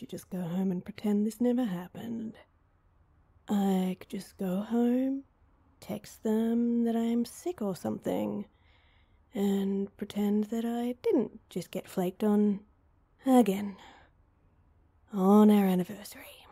should just go home and pretend this never happened. I could just go home, text them that I'm sick or something, and pretend that I didn't just get flaked on again on our anniversary.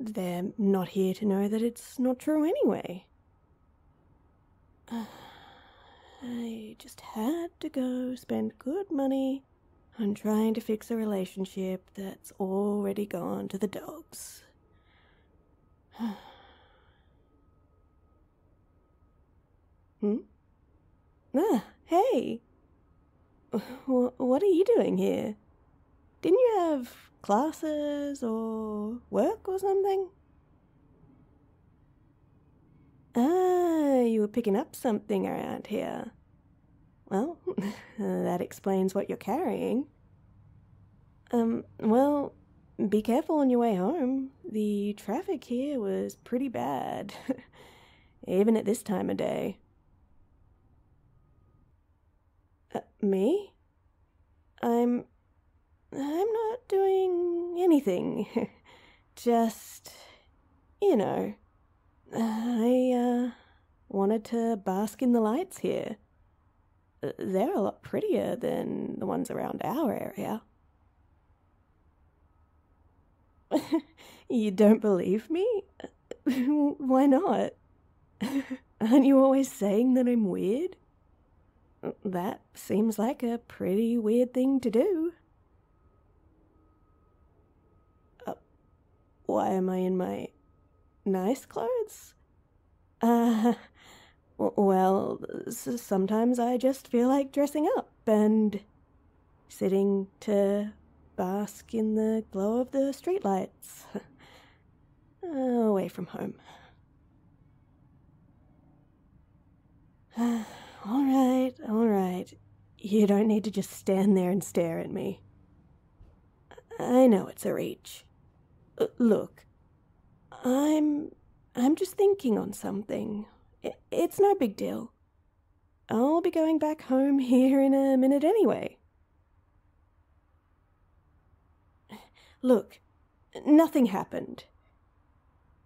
They're not here to know that it's not true anyway. I just had to go spend good money on trying to fix a relationship that's already gone to the dogs. Ah, hey! What are you doing here? Didn't you have classes or work or something? Ah, you were picking up something around here. Well, that explains what you're carrying. Well, be careful on your way home. The traffic here was pretty bad, even at this time of day. Me? I'm not doing anything. Just, you know, I wanted to bask in the lights here. They're a lot prettier than the ones around our area. You don't believe me? Why not? Aren't you always saying that I'm weird? That seems like a pretty weird thing to do. Why am I in my nice clothes? Well, sometimes I just feel like dressing up and sitting to bask in the glow of the streetlights. Away from home. All right. You don't need to just stand there and stare at me. I know it's a reach. Look, I'm just thinking on something. It's no big deal. I'll be going back home here in a minute anyway. Look, nothing happened.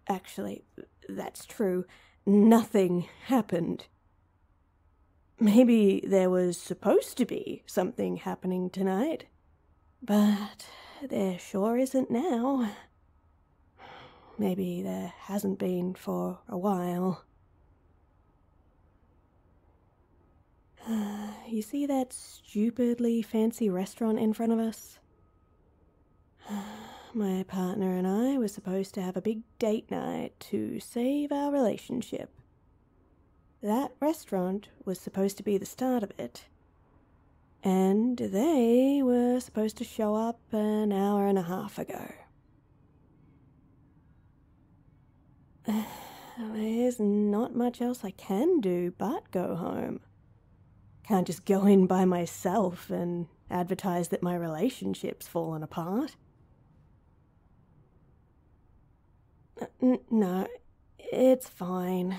Actually, that's true. Nothing happened. Maybe there was supposed to be something happening tonight, but there sure isn't now. Maybe there hasn't been for a while. You see that stupidly fancy restaurant in front of us? My partner and I were supposed to have a big date night to save our relationship. That restaurant was supposed to be the start of it. And they were supposed to show up an hour and a half ago. There's not much else I can do but go home. Can't just go in by myself and advertise that my relationship's fallen apart. No, it's fine.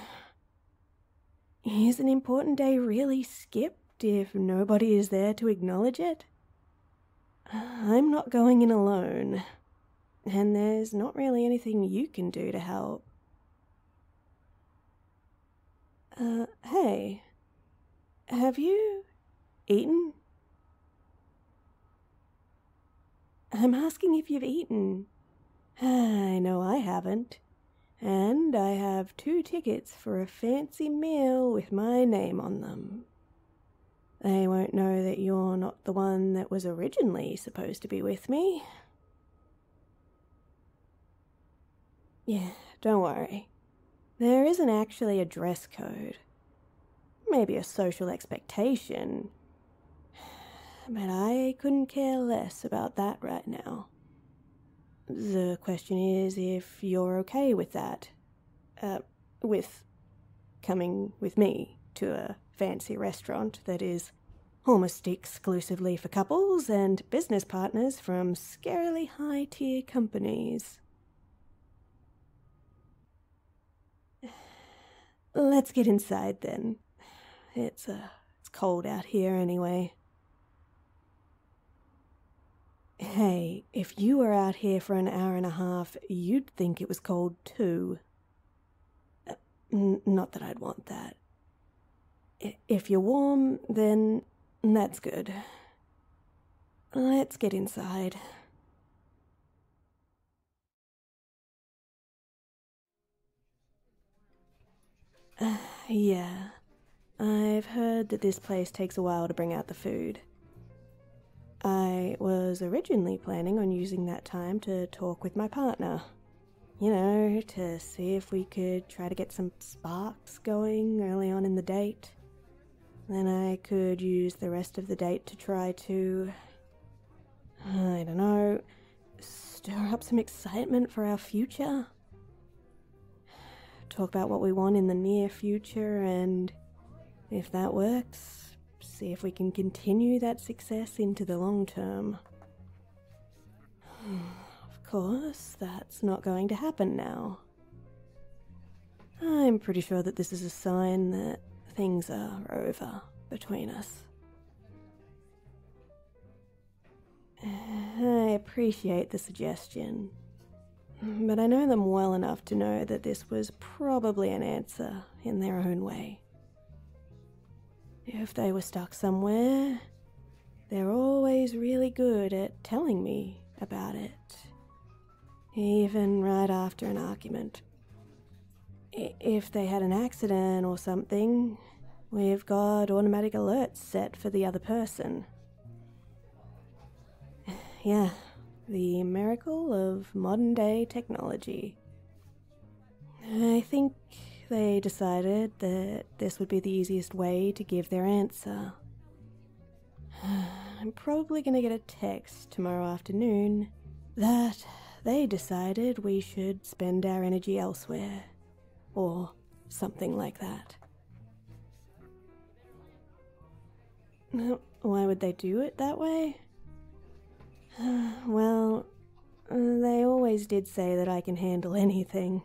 Is an important day really skipped if nobody is there to acknowledge it? I'm not going in alone, and there's not really anything you can do to help. Hey, have you eaten? I'm asking if you've eaten. I know I haven't. And I have 2 tickets for a fancy meal with my name on them. They won't know that you're not the one that was originally supposed to be with me. Yeah, don't worry. There isn't actually a dress code. Maybe a social expectation. But I couldn't care less about that right now. The question is if you're okay with that, with coming with me to a fancy restaurant that is almost exclusively for couples and business partners from scarily high-tier companies. Let's get inside then. It's cold out here anyway. Hey, if you were out here for an hour and a half, you'd think it was cold too. Not that I'd want that. If you're warm, then that's good. Let's get inside. Yeah, I've heard that this place takes a while to bring out the food. I was originally planning on using that time to talk with my partner. You know, to see if we could try to get some sparks going early on in the date. Then I could use the rest of the date to try to, I don't know, stir up some excitement for our future. Talk about what we want in the near future, and if that works, see if we can continue that success into the long term. Of course, that's not going to happen now. I'm pretty sure that this is a sign that things are over between us. I appreciate the suggestion, but I know them well enough to know that this was probably an answer in their own way. If they were stuck somewhere, they're always really good at telling me about it, even right after an argument. If they had an accident or something, we've got automatic alerts set for the other person. Yeah. The miracle of modern-day technology. I think they decided that this would be the easiest way to give their answer. I'm probably going to get a text tomorrow afternoon that they decided we should spend our energy elsewhere, or something like that. Why would they do it that way? Well, they always did say that I can handle anything.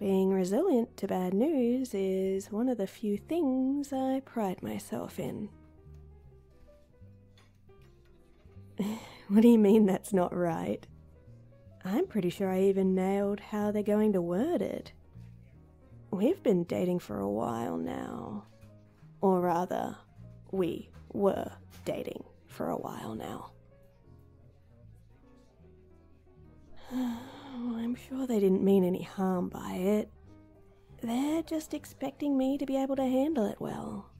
Being resilient to bad news is one of the few things I pride myself in. What do you mean that's not right? I'm pretty sure I even nailed how they're going to word it. We've been dating for a while now. Or rather, we were dating for a while now. I'm sure they didn't mean any harm by it. They're just expecting me to be able to handle it well.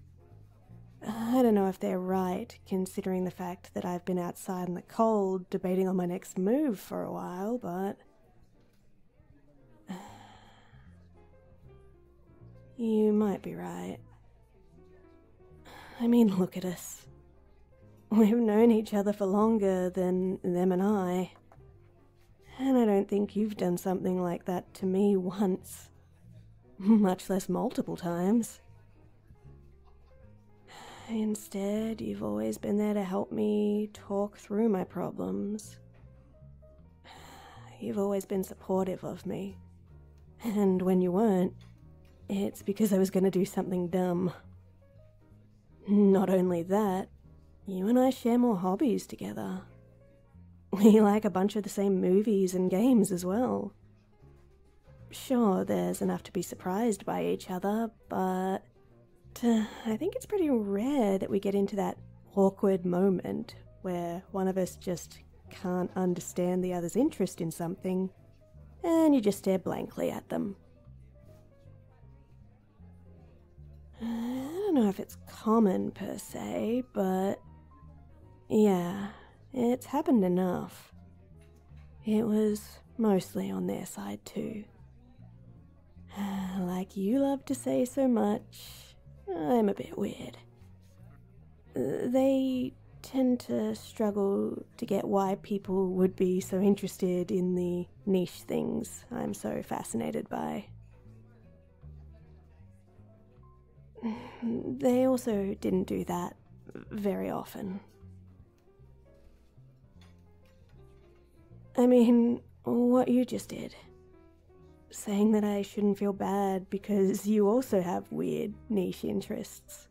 I don't know if they're right, considering the fact that I've been outside in the cold debating on my next move for a while, but... You might be right. I mean, look at us. We've known each other for longer than them and I. And I don't think you've done something like that to me once, much less multiple times. Instead, you've always been there to help me talk through my problems. You've always been supportive of me. And when you weren't, it's because I was going to do something dumb. Not only that, you and I share more hobbies together. We like a bunch of the same movies and games as well. Sure, there's enough to be surprised by each other, but I think it's pretty rare that we get into that awkward moment where one of us just can't understand the other's interest in something, and you just stare blankly at them. I don't know if it's common per se, but yeah. It's happened enough. It was mostly on their side too. Like you love to say so much, I'm a bit weird. They tend to struggle to get why people would be so interested in the niche things I'm so fascinated by. They also didn't do that very often. I mean, what you just did. Saying that I shouldn't feel bad because you also have weird niche interests.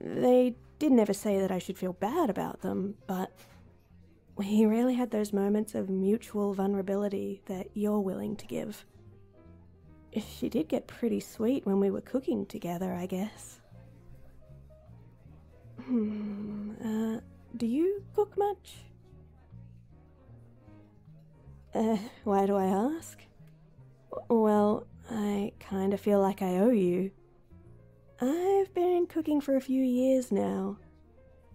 They did never say that I should feel bad about them, but He really had those moments of mutual vulnerability that you're willing to give. She did get pretty sweet when we were cooking together, I guess. Do you cook much? Why do I ask? Well, I kind of feel like I owe you. I've been cooking for a few years now,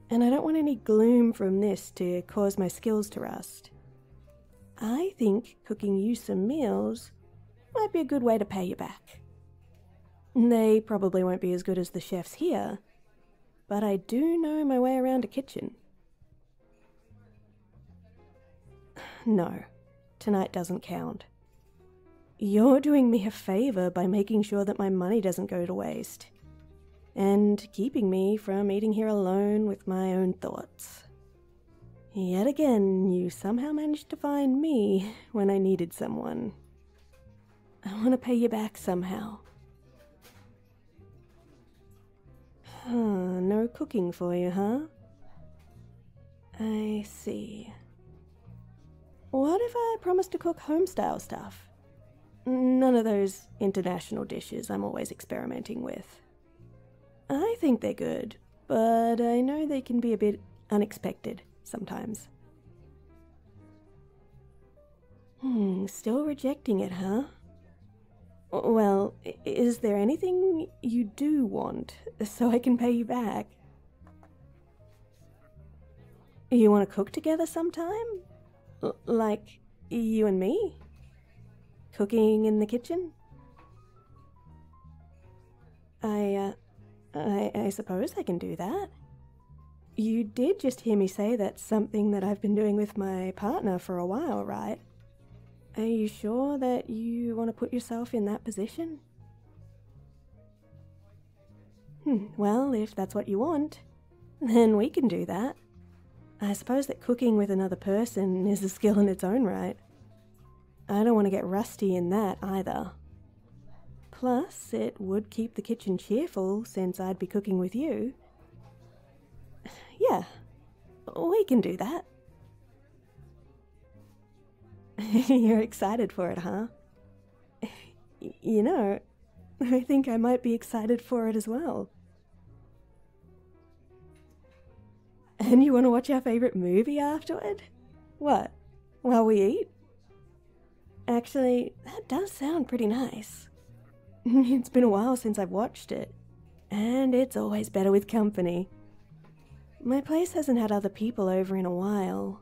and I don't want any gloom from this to cause my skills to rust. I think cooking you some meals might be a good way to pay you back. They probably won't be as good as the chefs here, but I do know my way around a kitchen. No, tonight doesn't count. You're doing me a favor by making sure that my money doesn't go to waste, and keeping me from eating here alone with my own thoughts. Yet again, you somehow managed to find me when I needed someone. I want to pay you back somehow. No cooking for you, huh? I see. What if I promise to cook home-style stuff? None of those international dishes I'm always experimenting with. I think they're good, but I know they can be a bit unexpected sometimes. Still rejecting it, huh? Well, is there anything you do want so I can pay you back? You want to cook together sometime? Like you and me? Cooking in the kitchen? I suppose I can do that. You did just hear me say that's something that I've been doing with my partner for a while, right? Are you sure that you want to put yourself in that position? Well, if that's what you want, then we can do that. I suppose that cooking with another person is a skill in its own right. I don't want to get rusty in that either. Plus, it would keep the kitchen cheerful since I'd be cooking with you. Yeah, we can do that. You're excited for it, huh? You know, I think I might be excited for it as well. And you want to watch our favorite movie afterward? What, while we eat? Actually, that does sound pretty nice. It's been a while since I've watched it, and it's always better with company. My place hasn't had other people over in a while,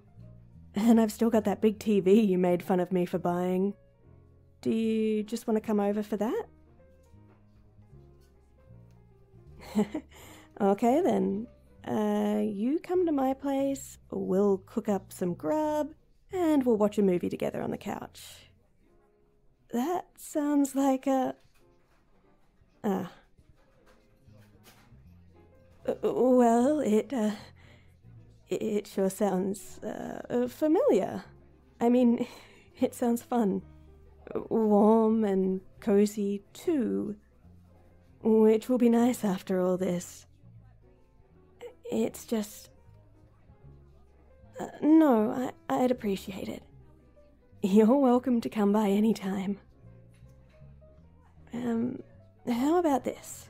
and I've still got that big TV you made fun of me for buying. Do you just want to come over for that? Okay then, you come to my place, we'll cook up some grub, and we'll watch a movie together on the couch. That sounds like a... Well, it sure sounds familiar. I mean, it sounds fun. Warm and cozy too, which will be nice after all this. It's just... no, I'd appreciate it. You're welcome to come by any time. How about this?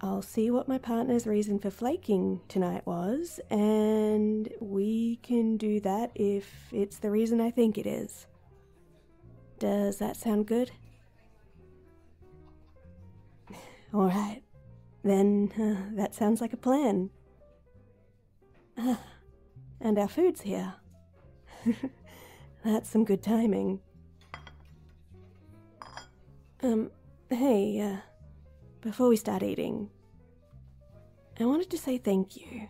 I'll see what my partner's reason for flaking tonight was, and we can do that if it's the reason I think it is. Does that sound good? Alright, then that sounds like a plan. And our food's here. That's some good timing. Hey, before we start eating, I wanted to say thank you.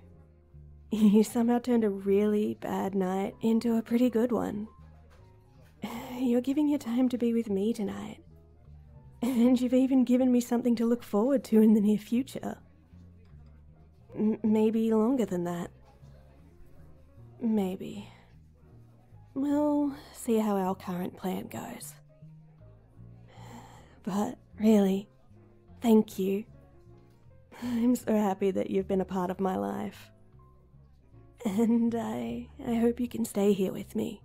You somehow turned a really bad night into a pretty good one. You're giving your time to be with me tonight, and you've even given me something to look forward to in the near future. Maybe longer than that. Maybe. We'll see how our current plan goes. But really, thank you. I'm so happy that you've been a part of my life. and I hope you can stay here with me.